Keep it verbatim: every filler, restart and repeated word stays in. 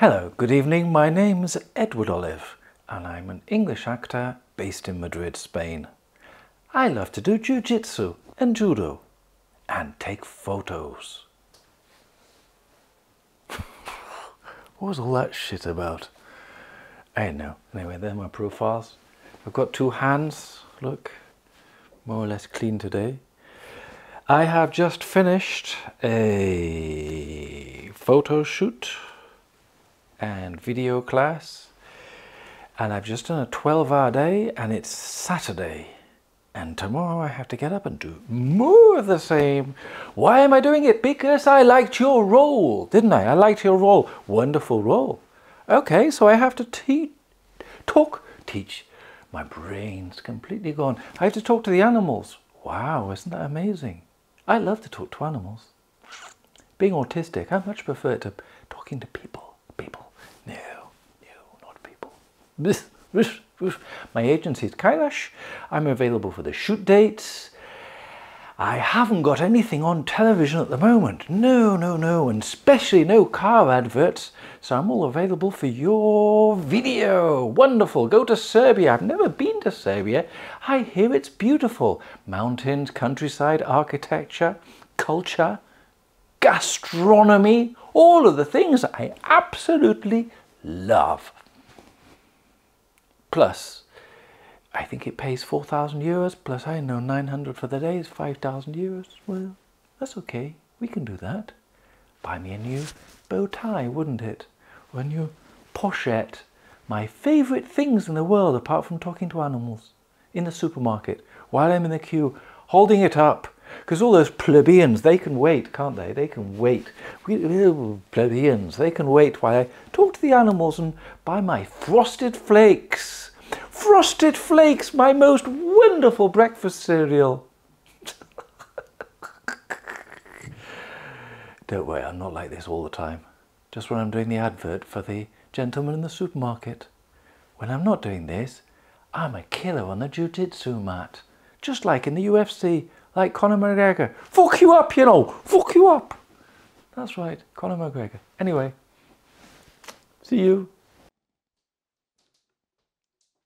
Hello, good evening. My name's Edward Olive and I'm an English actor based in Madrid, Spain. I love to do jiu-jitsu and judo and take photos. What was all that shit about? I don't know. Anyway, there are my profiles. I've got two hands, look, more or less clean today. I have just finished a photo shoot and video class, and I've just done a twelve hour day, and it's Saturday, and tomorrow I have to get up and do more of the same. Why am I doing it? Because I liked your role, didn't I? I liked your role. Wonderful role. Okay, so I have to te talk, teach. My brain's completely gone. I have to talk to the animals. Wow, isn't that amazing? I love to talk to animals. Being autistic, I much prefer it to talking to people. My agency is Kailash. I'm available for the shoot dates. I haven't got anything on television at the moment. No, no, no, and especially no car adverts. So I'm all available for your video. Wonderful. Go to Serbia. I've never been to Serbia. I hear it's beautiful. Mountains, countryside, architecture, culture, gastronomy, all of the things I absolutely love. Plus, I think it pays four thousand euros, plus I know nine hundred for the day is five thousand euros. Well, that's okay. We can do that. Buy me a new bow tie, wouldn't it? Or a new pochette. My favourite things in the world, apart from talking to animals. In the supermarket, while I'm in the queue, holding it up. Because all those plebeians, they can wait, can't they? They can wait. We, plebeians, they can wait while I talk to the animals and buy my Frosted Flakes. Frosted Flakes, my most wonderful breakfast cereal. Don't worry, I'm not like this all the time. Just when I'm doing the advert for the gentleman in the supermarket. When I'm not doing this, I'm a killer on the jiu-jitsu mat. Just like in the U F C. Like Conor McGregor. Fuck you up, you know. Fuck you up. That's right, Conor McGregor. Anyway, see you.